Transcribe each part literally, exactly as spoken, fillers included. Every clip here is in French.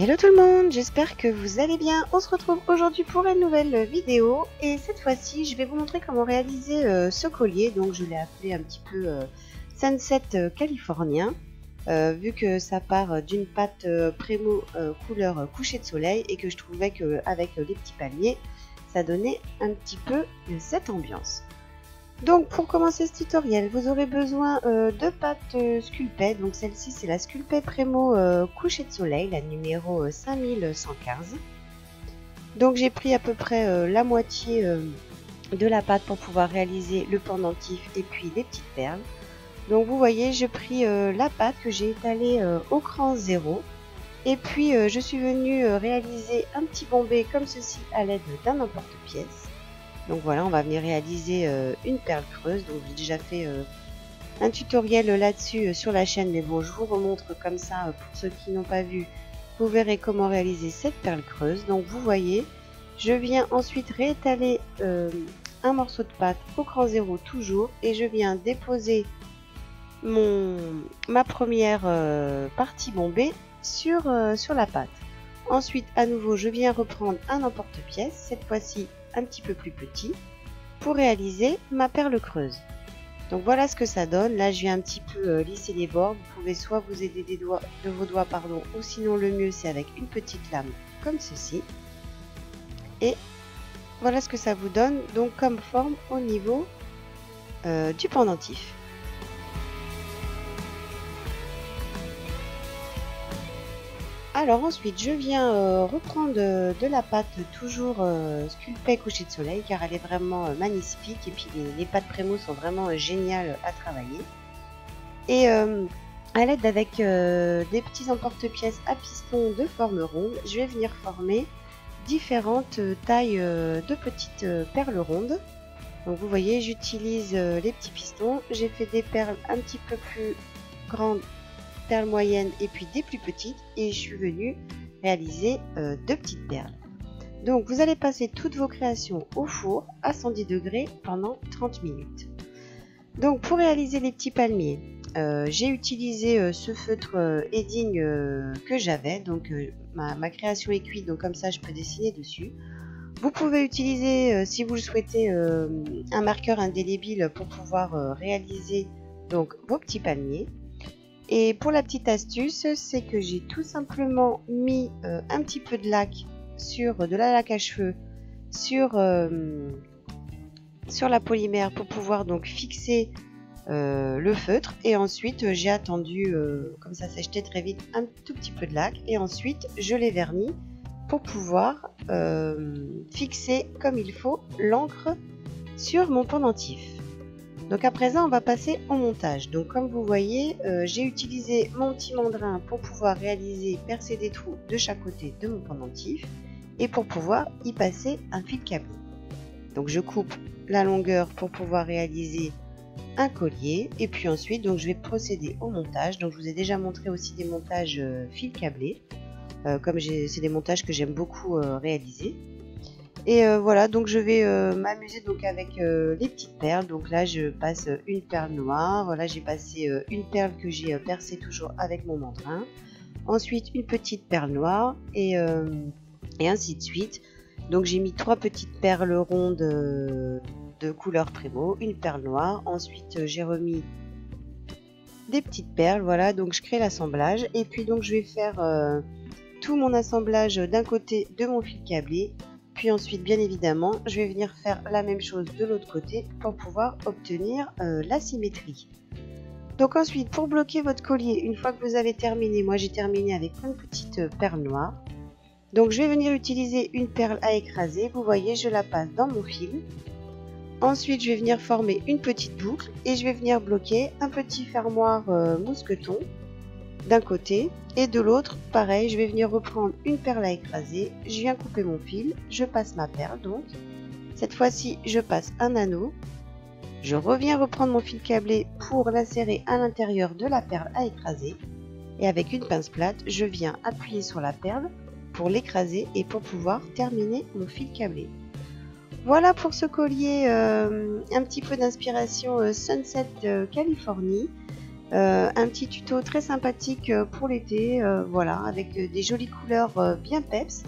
Hello tout le monde, j'espère que vous allez bien. On se retrouve aujourd'hui pour une nouvelle vidéo et cette fois-ci je vais vous montrer comment réaliser euh, ce collier. Donc je l'ai appelé un petit peu euh, Sunset euh, californien euh, vu que ça part d'une pâte euh, Premo euh, couleur euh, coucher de soleil et que je trouvais qu'avec euh, les petits palmiers ça donnait un petit peu euh, cette ambiance. Donc pour commencer ce tutoriel, vous aurez besoin euh, de pâte euh, Sculpey. Donc celle-ci c'est la Sculpey Premo euh, coucher de soleil, la numéro euh, cinq mille cent quinze. Donc j'ai pris à peu près euh, la moitié euh, de la pâte pour pouvoir réaliser le pendentif et puis les petites perles. Donc vous voyez, j'ai pris euh, la pâte que j'ai étalée euh, au cran zéro. Et puis euh, je suis venue euh, réaliser un petit bombé comme ceci à l'aide d'un emporte-pièce. Donc voilà, on va venir réaliser euh, une perle creuse. Donc j'ai déjà fait euh, un tutoriel euh, là-dessus euh, sur la chaîne, mais bon, je vous remontre comme ça euh, pour ceux qui n'ont pas vu. Vous verrez comment réaliser cette perle creuse. Donc vous voyez, je viens ensuite réétaler euh, un morceau de pâte au cran zéro toujours, et je viens déposer mon ma première euh, partie bombée sur euh, sur la pâte. Ensuite, à nouveau, je viens reprendre un emporte-pièce, cette fois-ci un petit peu plus petit, pour réaliser ma perle creuse. Donc voilà ce que ça donne. Là, je viens un petit peu euh, lisser les bords. Vous pouvez soit vous aider des doigts, de vos doigts, pardon, ou sinon le mieux, c'est avec une petite lame, comme ceci. Et voilà ce que ça vous donne, donc comme forme au niveau euh, du pendentif. Alors ensuite, je viens euh, reprendre euh, de la pâte toujours euh, Sculpey coucher de soleil, car elle est vraiment euh, magnifique, et puis les, les pâtes Premo sont vraiment euh, géniales à travailler. Et euh, à l'aide avec euh, des petits emporte-pièces à piston de forme ronde, je vais venir former différentes euh, tailles euh, de petites euh, perles rondes. Donc vous voyez, j'utilise euh, les petits pistons. J'ai fait des perles un petit peu plus grandes, perles moyennes et puis des plus petites, et je suis venue réaliser euh, deux petites perles. Donc vous allez passer toutes vos créations au four à cent dix degrés pendant trente minutes. Donc pour réaliser les petits palmiers, euh, j'ai utilisé euh, ce feutre euh, Edding euh, que j'avais. Donc euh, ma, ma création est cuite, donc comme ça je peux dessiner dessus. Vous pouvez utiliser euh, si vous le souhaitez euh, un marqueur indélébile pour pouvoir euh, réaliser donc vos petits palmiers. Et pour la petite astuce, c'est que j'ai tout simplement mis euh, un petit peu de laque, sur de la laque à cheveux, sur, euh, sur la polymère pour pouvoir donc fixer euh, le feutre. Et ensuite, j'ai attendu, euh, comme ça s'est jeté très vite, un tout petit peu de laque. Et ensuite, je l'ai verni pour pouvoir euh, fixer comme il faut l'encre sur mon pendentif. Donc à présent, on va passer au montage. Donc comme vous voyez, euh, j'ai utilisé mon petit mandrin pour pouvoir réaliser, percer des trous de chaque côté de mon pendentif et pour pouvoir y passer un fil câblé. Donc je coupe la longueur pour pouvoir réaliser un collier, et puis ensuite donc je vais procéder au montage. Donc je vous ai déjà montré aussi des montages euh, fil câblé, euh, comme c'est des montages que j'aime beaucoup euh, réaliser. Et euh, voilà, donc je vais euh, m'amuser donc avec euh, les petites perles. Donc là, je passe une perle noire. Là, j'ai passé euh, une perle que j'ai euh, percée toujours avec mon mandrin. Ensuite, une petite perle noire et, euh, et ainsi de suite. Donc j'ai mis trois petites perles rondes euh, de couleur Premo, une perle noire. Ensuite, j'ai remis des petites perles. Voilà, donc je crée l'assemblage. Et puis donc je vais faire euh, tout mon assemblage d'un côté de mon fil câblé. Puis ensuite, bien évidemment, je vais venir faire la même chose de l'autre côté pour pouvoir obtenir euh, la symétrie. Donc ensuite, pour bloquer votre collier, une fois que vous avez terminé, moi j'ai terminé avec une petite euh, perle noire. Donc je vais venir utiliser une perle à écraser. Vous voyez, je la passe dans mon fil. Ensuite, je vais venir former une petite boucle et je vais venir bloquer un petit fermoir euh, mousqueton d'un côté, et de l'autre pareil, je vais venir reprendre une perle à écraser, je viens couper mon fil, je passe ma perle, donc cette fois-ci je passe un anneau, je reviens reprendre mon fil câblé pour l'insérer à l'intérieur de la perle à écraser, et avec une pince plate je viens appuyer sur la perle pour l'écraser et pour pouvoir terminer mon fil câblé. Voilà pour ce collier, euh, un petit peu d'inspiration euh, Sunset euh, Californie. Euh, un petit tuto très sympathique pour l'été, euh, voilà, avec des jolies couleurs euh, bien peps.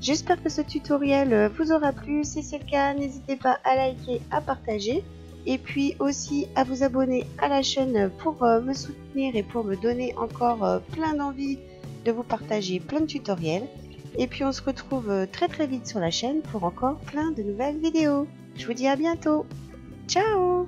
J'espère que ce tutoriel vous aura plu. Si c'est le cas, n'hésitez pas à liker, à partager et puis aussi à vous abonner à la chaîne pour euh, me soutenir et pour me donner encore euh, plein d'envie de vous partager plein de tutoriels. Et puis on se retrouve très très vite sur la chaîne pour encore plein de nouvelles vidéos. Je vous dis à bientôt. Ciao!